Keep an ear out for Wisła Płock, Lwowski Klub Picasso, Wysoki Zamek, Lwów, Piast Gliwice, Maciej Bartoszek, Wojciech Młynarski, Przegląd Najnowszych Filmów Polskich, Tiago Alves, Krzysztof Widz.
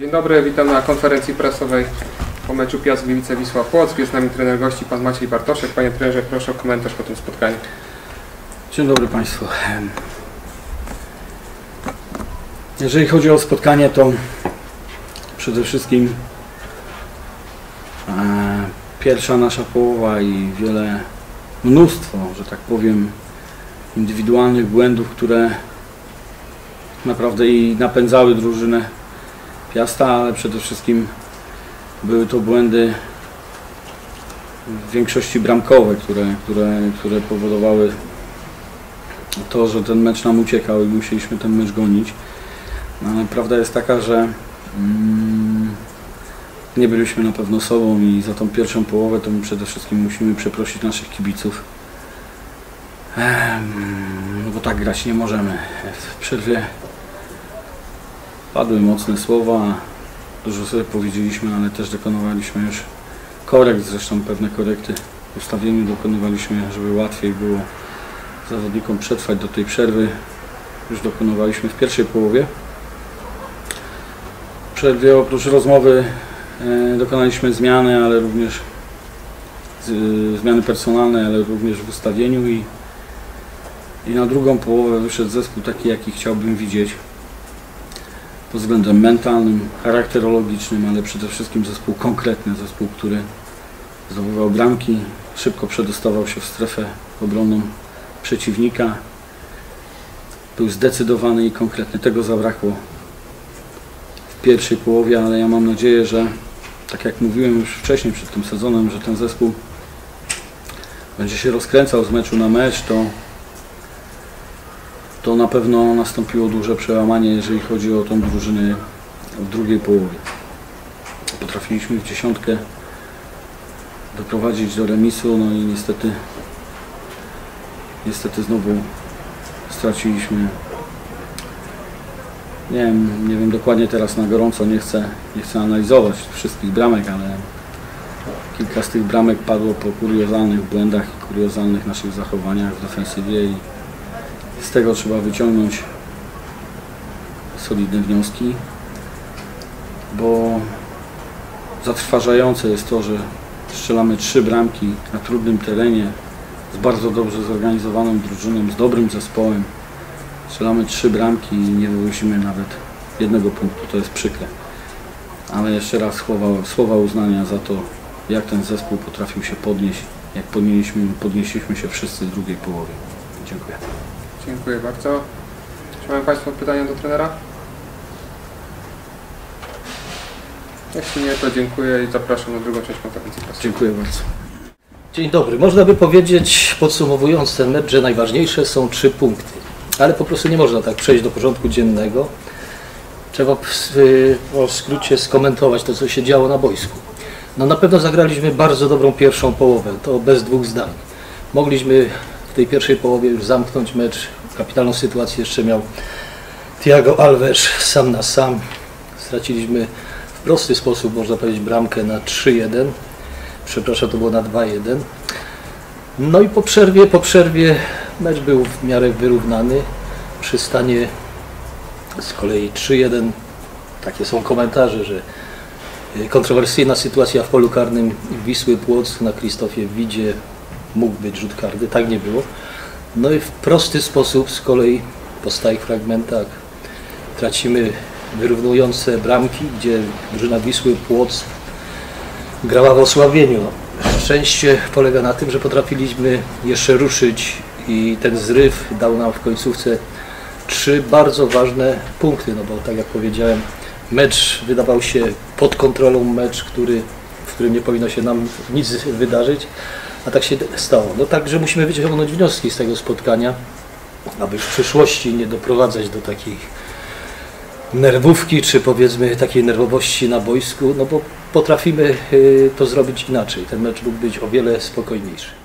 Dzień dobry, witam na konferencji prasowej po meczu Piast Gliwice Wisła Płock. Jest z nami trener gości, pan Maciej Bartoszek. Panie trenerze, proszę o komentarz po tym spotkaniu. Dzień dobry Państwu. Jeżeli chodzi o spotkanie, to przede wszystkim pierwsza nasza połowa i mnóstwo, że tak powiem, indywidualnych błędów, które naprawdę i napędzały drużynę Piasta, ale przede wszystkim były to błędy w większości bramkowe, które powodowały to, że ten mecz nam uciekał i musieliśmy ten mecz gonić. No, ale prawda jest taka, że nie byliśmy na pewno sobą i za tą pierwszą połowę to my przede wszystkim musimy przeprosić naszych kibiców, bo tak grać nie możemy. W przerwie padły mocne słowa, dużo sobie powiedzieliśmy, ale też dokonywaliśmy już korekt, zresztą pewne korekty w ustawieniu dokonywaliśmy, żeby łatwiej było zawodnikom przetrwać do tej przerwy. Już dokonywaliśmy w pierwszej połowie. W przerwie oprócz rozmowy dokonaliśmy zmiany, ale również zmiany personalne, ale również w ustawieniu i na drugą połowę wyszedł zespół taki, jaki chciałbym widzieć pod względem mentalnym, charakterologicznym, ale przede wszystkim zespół konkretny, zespół, który zdobywał bramki, szybko przedostawał się w strefę obronną przeciwnika, był zdecydowany i konkretny. Tego zabrakło w pierwszej połowie, ale ja mam nadzieję, że tak jak mówiłem już wcześniej przed tym sezonem, że ten zespół będzie się rozkręcał z meczu na mecz, to na pewno nastąpiło duże przełamanie, jeżeli chodzi o tą drużynę w drugiej połowie. Potrafiliśmy w dziesiątkę doprowadzić do remisu, no i niestety znowu straciliśmy. Nie wiem dokładnie teraz na gorąco, nie chcę analizować wszystkich bramek, ale kilka z tych bramek padło po kuriozalnych błędach i kuriozalnych naszych zachowaniach w defensywie i z tego trzeba wyciągnąć solidne wnioski, bo zatrważające jest to, że strzelamy 3 bramki na trudnym terenie z bardzo dobrze zorganizowaną drużyną, z dobrym zespołem. Strzelamy 3 bramki i nie wywozimy nawet jednego punktu, to jest przykre. Ale jeszcze raz słowa uznania za to, jak ten zespół potrafił się podnieść, jak podnieśliśmy się wszyscy w drugiej połowie. Dziękuję. Dziękuję bardzo. Czy mają Państwo pytania do trenera? Jeśli nie, to dziękuję i zapraszam na drugą część konferencji prasowej. Dziękuję bardzo. Dzień dobry. Można by powiedzieć, podsumowując ten mecz, że najważniejsze są 3 punkty. Ale po prostu nie można tak przejść do porządku dziennego. Trzeba w skrócie skomentować to, co się działo na boisku. No, na pewno zagraliśmy bardzo dobrą pierwszą połowę, to bez dwóch zdań. Mogliśmy w tej pierwszej połowie już zamknąć mecz. Kapitalną sytuację jeszcze miał Tiago Alves sam na sam. Straciliśmy w prosty sposób, można powiedzieć, bramkę na 3-1. Przepraszam, to było na 2-1. No i po przerwie mecz był w miarę wyrównany. Przy stanie z kolei 3-1, takie są komentarze, że kontrowersyjna sytuacja w polu karnym Wisły Płock na Krzysztofie Widzie, mógł być rzut karny, tak nie było. No i w prosty sposób z kolei po stałych fragmentach tracimy wyrównujące bramki, gdzie drużyna Wisły Płock grała w osłabieniu. Szczęście polega na tym, że potrafiliśmy jeszcze ruszyć i ten zryw dał nam w końcówce 3 bardzo ważne punkty, no bo tak jak powiedziałem, mecz wydawał się pod kontrolą, mecz, w którym nie powinno się nam nic wydarzyć, a tak się stało. No także musimy wyciągnąć wnioski z tego spotkania, aby w przyszłości nie doprowadzać do takiej nerwówki, czy powiedzmy takiej nerwowości na boisku, no bo potrafimy to zrobić inaczej. Ten mecz mógł być o wiele spokojniejszy.